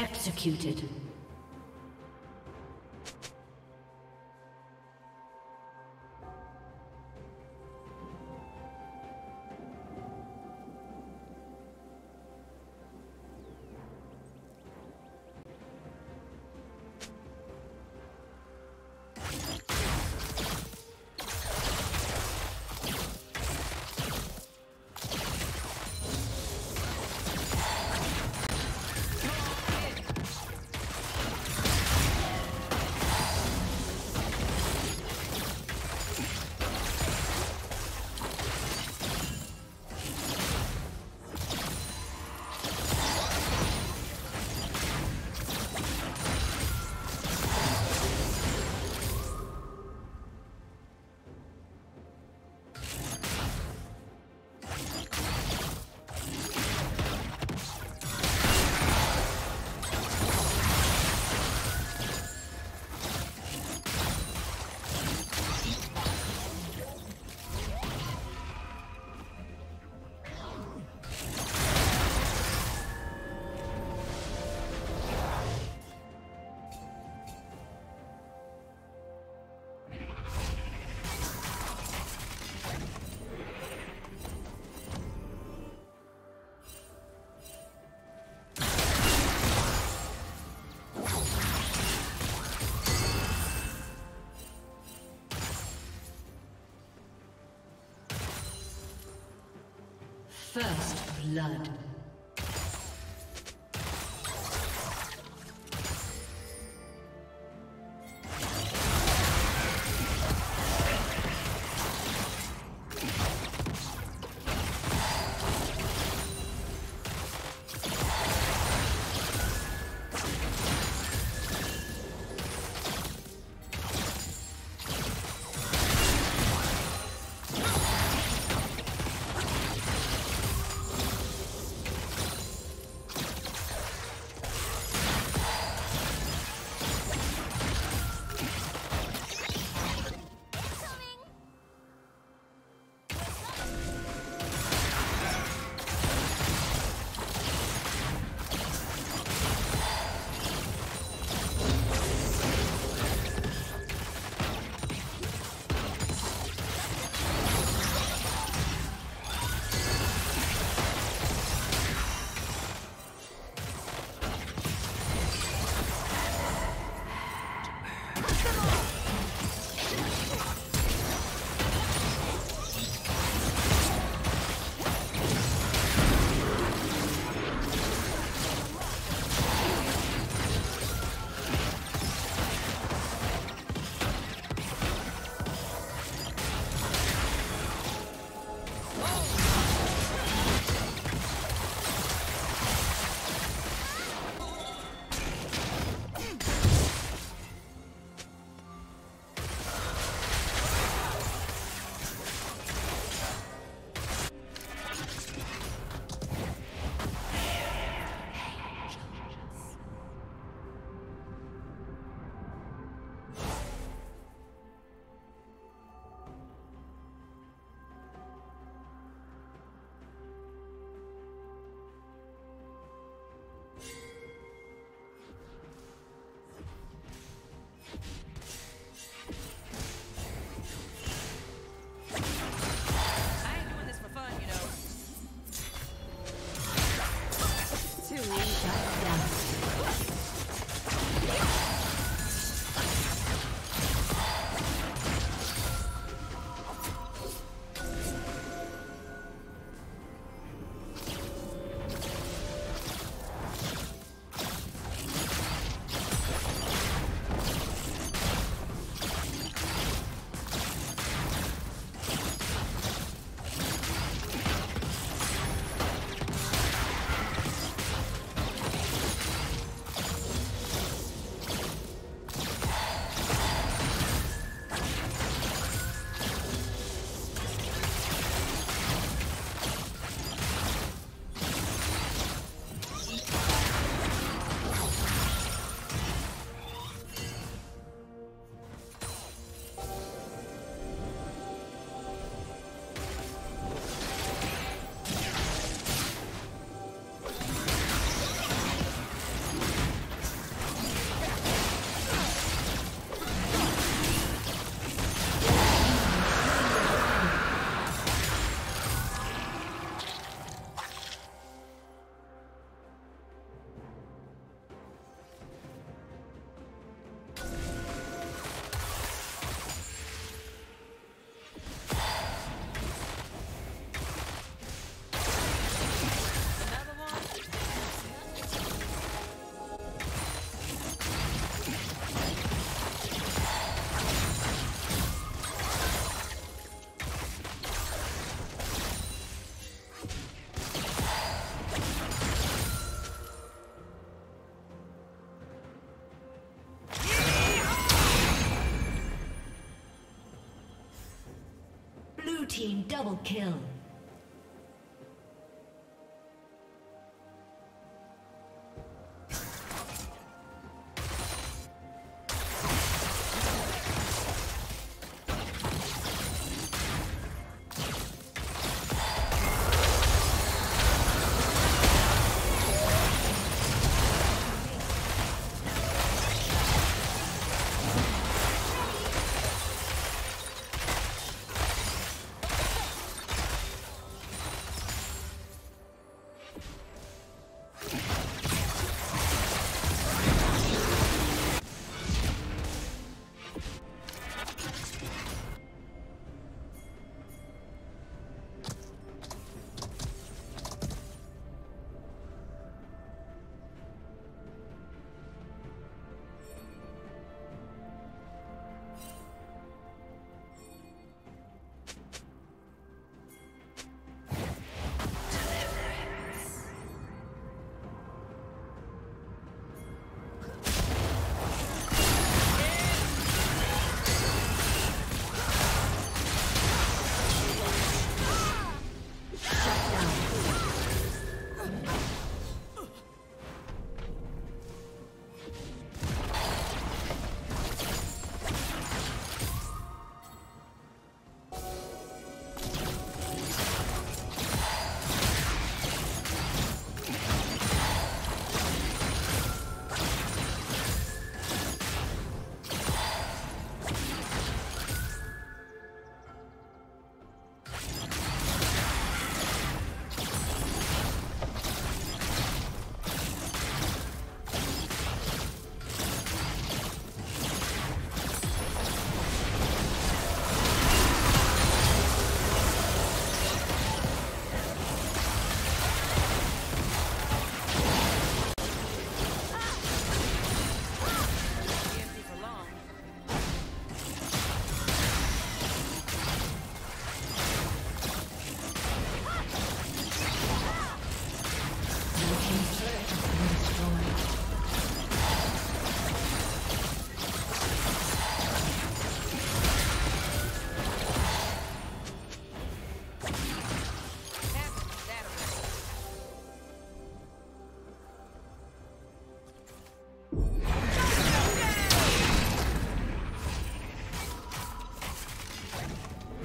executed. First blood. team double kill.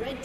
Red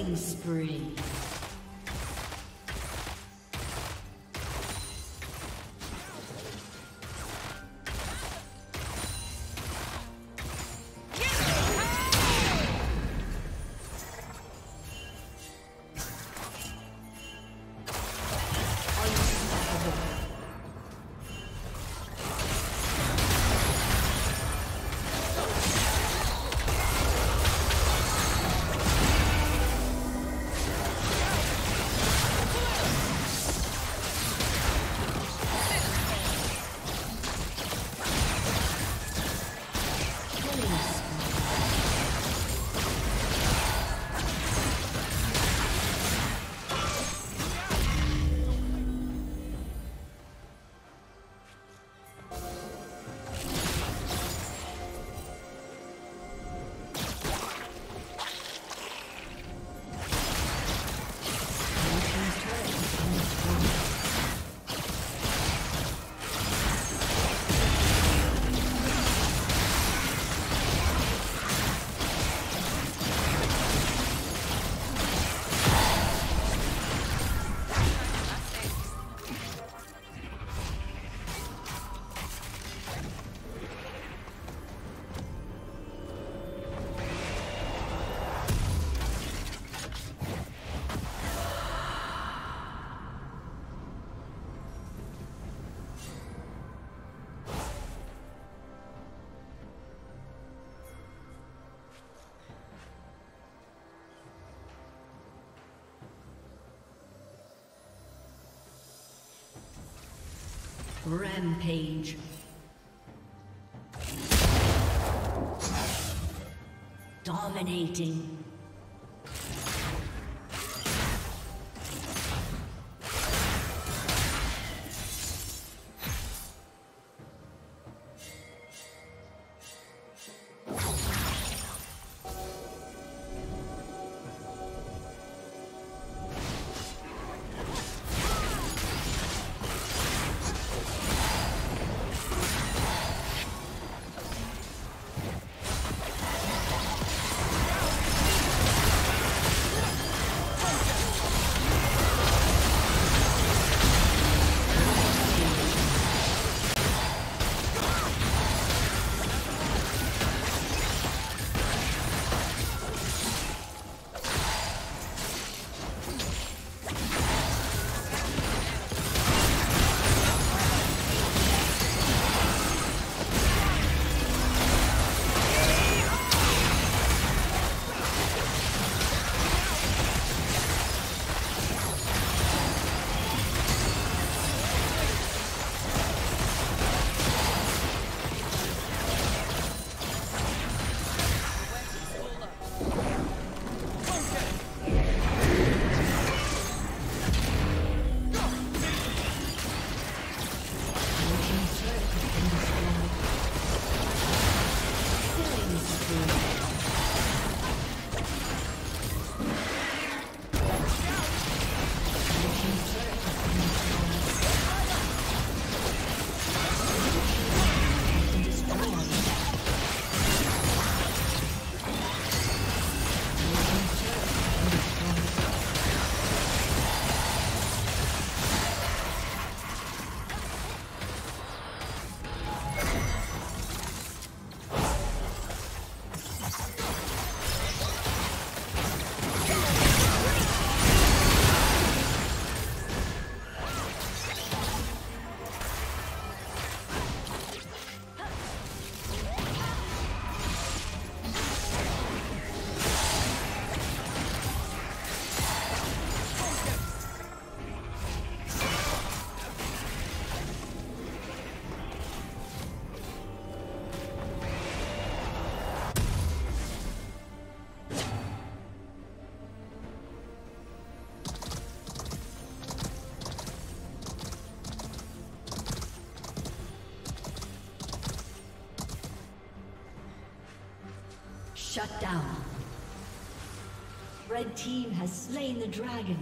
Killing spree. Rampage. Dominating. Shut down. Red team has slain the dragon.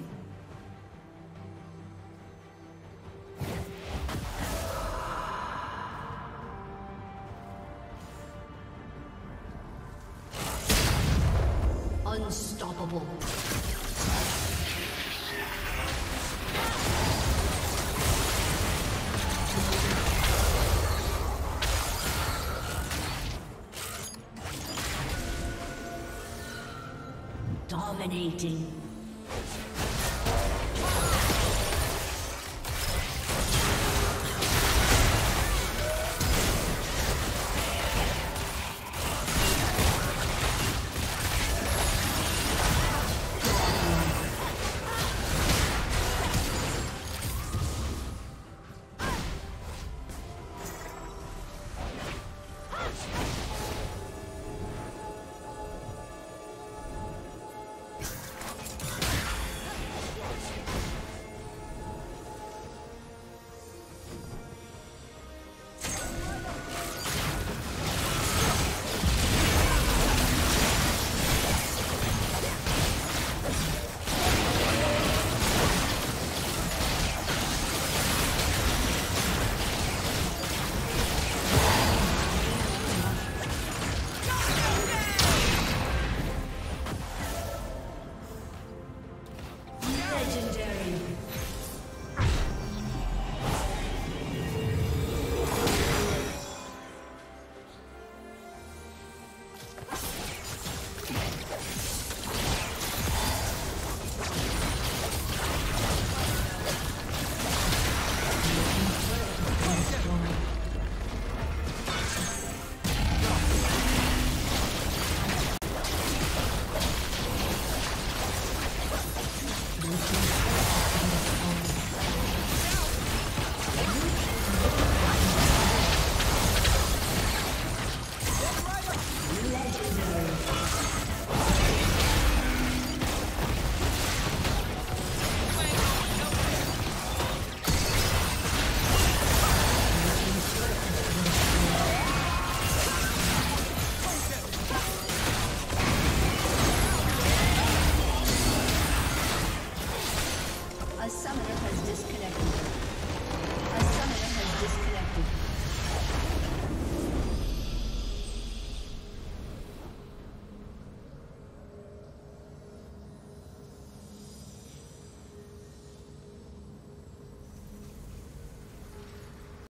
Unstoppable. Dominating.